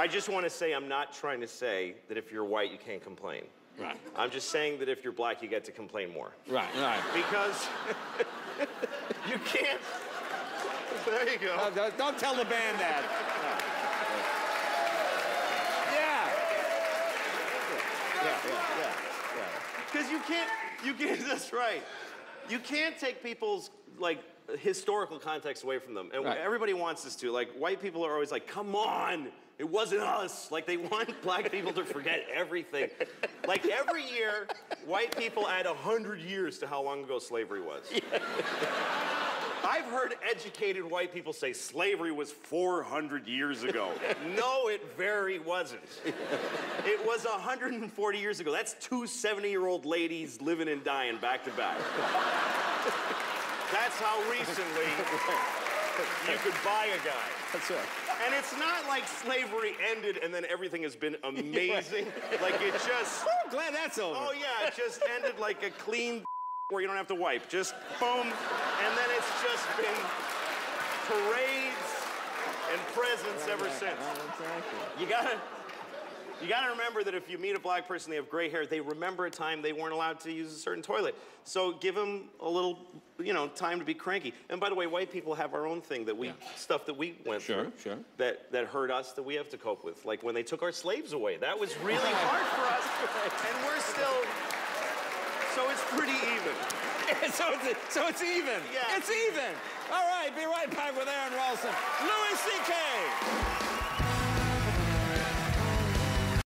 I just want to say I'm not trying to say that if you're white, you can't complain. Right. I'm just saying that if you're black, you get to complain more. Right, right. Because you can't. There you go. Don't tell the band that. Yeah. Because you can't, that's right. You can't take people's, like, historical context away from them. And right. Everybody wants us to. Like, white people are always like, come on, it wasn't us. Like, they want black people to forget everything. Like, every year, white people add 100 years to how long ago slavery was. Yeah. I've heard educated white people say slavery was 400 years ago. No, it very wasn't. It was 140 years ago. That's two 70-year-old ladies living and dying back to back. That's how recently you could buy a guy. That's right. And it's not like slavery ended and then everything has been amazing. Right. Like it just... Oh, I'm glad that's over. Oh, yeah, it just ended like a clean where you don't have to wipe. Just boom. And then it's just been parades and presents ever since. Exactly. You gotta remember that if you meet a black person, they have gray hair, they remember a time they weren't allowed to use a certain toilet. So give them a little, you know, time to be cranky. And by the way, white people have our own thing that we, stuff that we went through. Sure. That hurt us that we have to cope with. Like when they took our slaves away, that was really hard for us. And we're still, so it's pretty even. so it's even. Yeah. It's even. All right, be right back with Aaron Rawlson. Louis C.K.